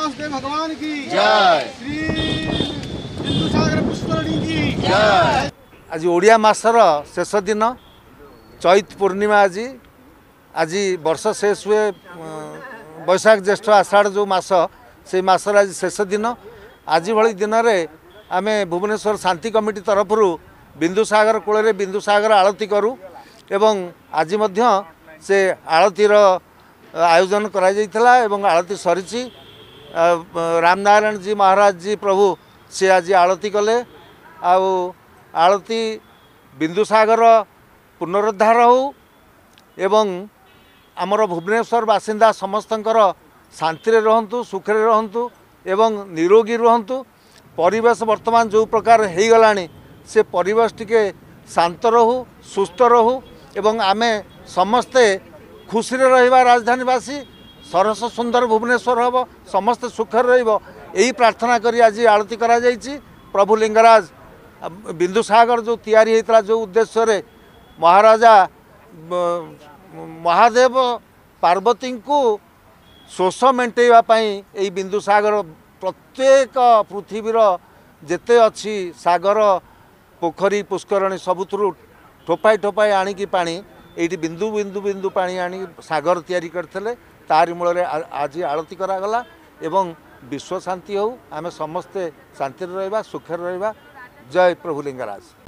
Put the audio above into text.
वासुदेव भगवान की जय। श्री बिंदुसागर पुष्करणी की जय। आज ओडिया मासर शेष दिन चैत पूर्णिमा। आज आज वर्ष शेष हुए बैशाख ज्येष्ठ आषाढ़ जो मास से मासर आज शेष दिन। आज भाई दिन में आम भुवनेश्वर शांति कमिटी तरफ बिंदुसागर कूल बिंदुसागर आलती करूँ एवं आज से आलतीर आयोजन करा एवं आलती सरी। रामनारायण जी महाराज जी प्रभु से आज आलती कले। आलती बिंदुसागर पुनरुद्धार हो एवं आमर भुवनेश्वर बासिंदा समस्तंकर शांति रहंतु सुखरे रहंतु एवं निरोगी रहंतु। परिवेश वर्तमान जो प्रकार हो गलानी से परिवेश टिके शांत रहू सुस्थ रहू एवं आमे समस्ते खुशी रहिबा। राजधानीवासी सरस सुंदर भुवनेश्वर होब समस्ते सुखर रहिबो एही प्रार्थना करी आज आरती करा जायछि। प्रभु लिंगराज बिंदुसागर जो तयारी हेतला जो उद्देश्य रे महाराजा महादेव पार्वती को शोष मेंटेवा पाई बिंदुसागर प्रत्येक पृथ्वीर जेते अच्छी सागर पोखरी पुष्करणी सबुथुरु ठोपाई ठोपाई आणिकी पानी एटी बिंदु बिंदु बिंदु पानी आनी सागर तैयारी करथिले। तारि मूल रे आज आरती करागला एवं विश्व शांति हो आमे समस्ते शांति रहबा सुखर रहबा। जय प्रभु लिंगराज।